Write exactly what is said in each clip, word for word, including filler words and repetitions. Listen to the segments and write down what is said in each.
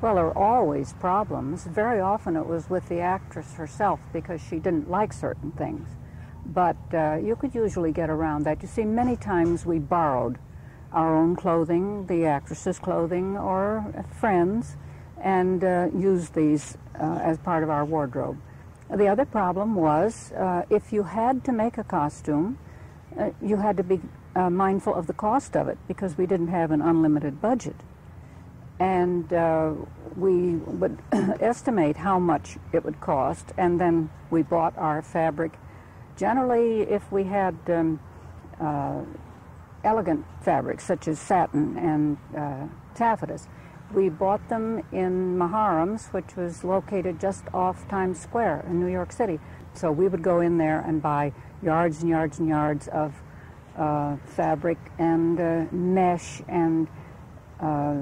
Well, there are always problems. Very often it was with the actress herself because she didn't like certain things. But uh, you could usually get around that. You see, many times we borrowed our own clothing, the actress's clothing, or friends, and uh, used these uh, as part of our wardrobe. The other problem was uh, if you had to make a costume, uh, you had to be uh, mindful of the cost of it because we didn't have an unlimited budget. And uh, we would estimate how much it would cost, and then we bought our fabric. Generally, if we had um, uh, elegant fabrics such as satin and uh, taffetas, we bought them in Maharams, which was located just off Times Square in New York City. So we would go in there and buy yards and yards and yards of uh, fabric and uh, mesh and uh,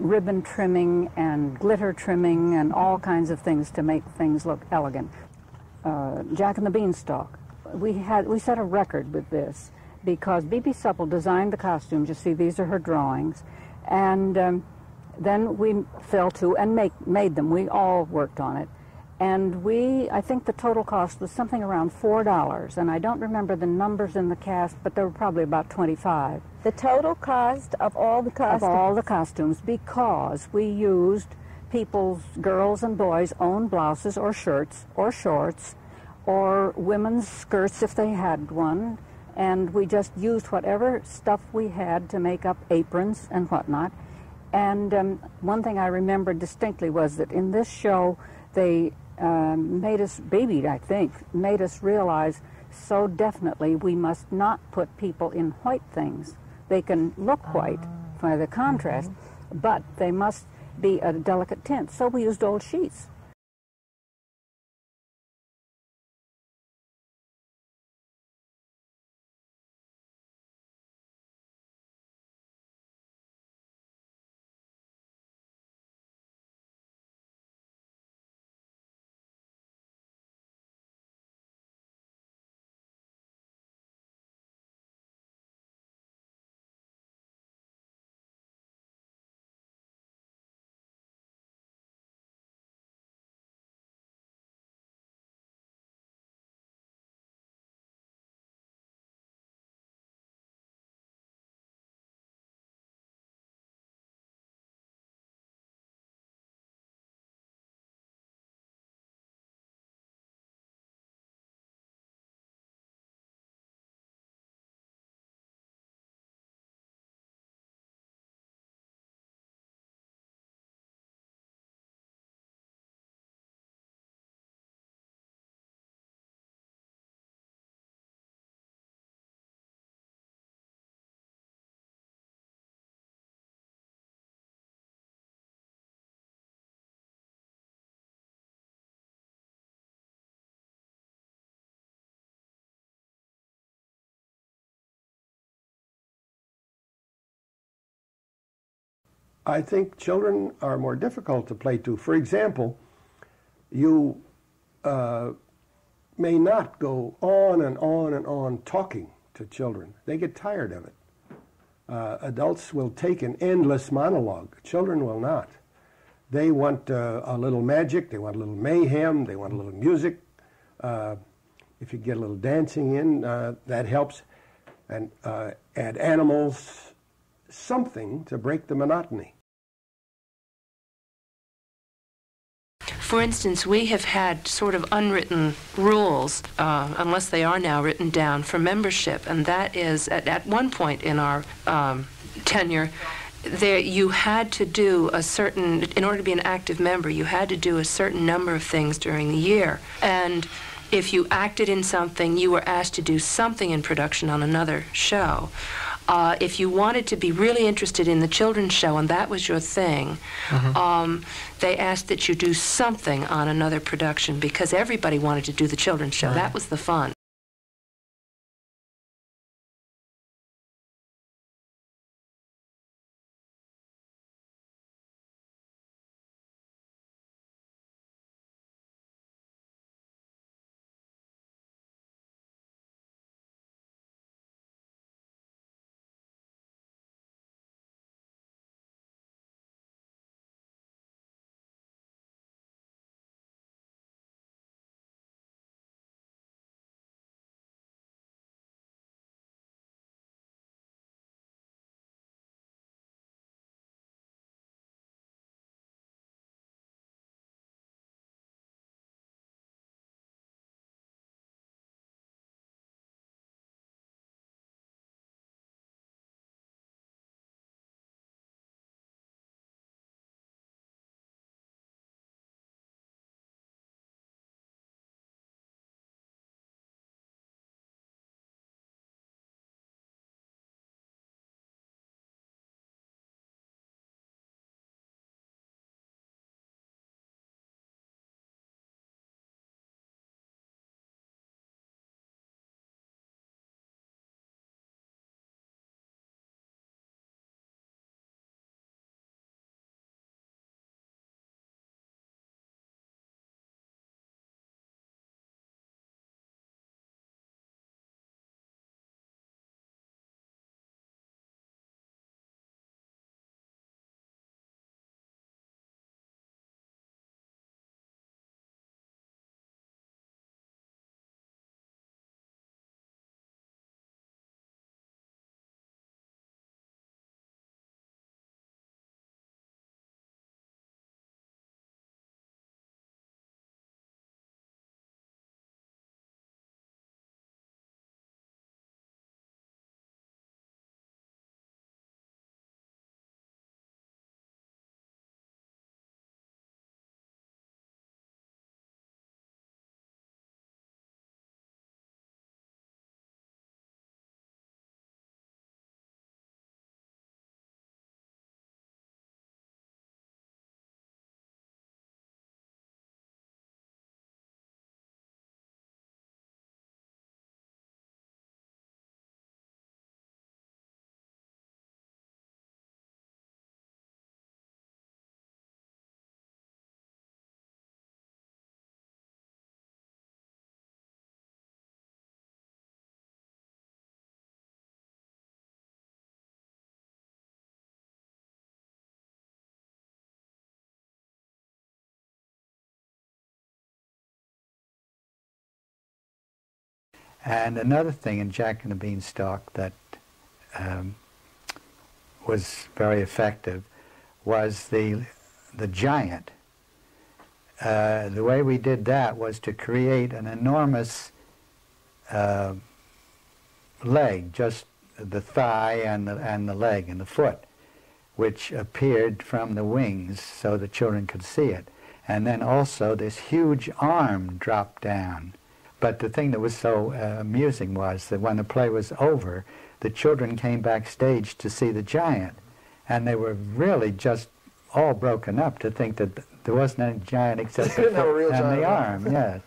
ribbon trimming and glitter trimming and all kinds of things to make things look elegant. Uh, Jack and the Beanstalk. We, had, we set a record with this because B B Supple designed the costumes. You see, these are her drawings. And Um, Then we fell to and make, made them. We all worked on it. And we, I think the total cost was something around four dollars. And I don't remember the numbers in the cast, but there were probably about twenty-five. The total cost of all the costumes? Of all the costumes, because we used people's, girls and boys, own blouses or shirts or shorts or women's skirts if they had one. And we just used whatever stuff we had to make up aprons and whatnot. And um, one thing I remember distinctly was that in this show, they um, made us, babied, I think, made us realize so definitely we must not put people in white things. They can look white by the contrast, mm-hmm. but they must be a delicate tint. So we used old sheets. I think children are more difficult to play to. For example, you uh, may not go on and on and on talking to children. They get tired of it. Uh, adults will take an endless monologue. Children will not. They want uh, a little magic. They want a little mayhem. They want a little music. Uh, if you get a little dancing in, uh, that helps. And uh, add animals. Something to break the monotony. For instance, we have had sort of unwritten rules, uh, unless they are now written down, for membership, and that is at, at one point in our um, tenure, there you had to do a certain, in order to be an active member, you had to do a certain number of things during the year. And if you acted in something, you were asked to do something in production on another show. Uh, if you wanted to be really interested in the children's show, and that was your thing, mm-hmm. um, they asked that you do something on another production because everybody wanted to do the children's show. Right. That was the fun. And another thing in Jack and the Beanstalk that um, was very effective was the, the giant. Uh, the way we did that was to create an enormous uh, leg, just the thigh and the, and the leg and the foot, which appeared from the wings so the children could see it. And then also this huge arm dropped down. But the thing that was so uh, amusing was that when the play was over, the children came backstage to see the giant. And they were really just all broken up to think that there wasn't any giant except the foot and the arm. Yes.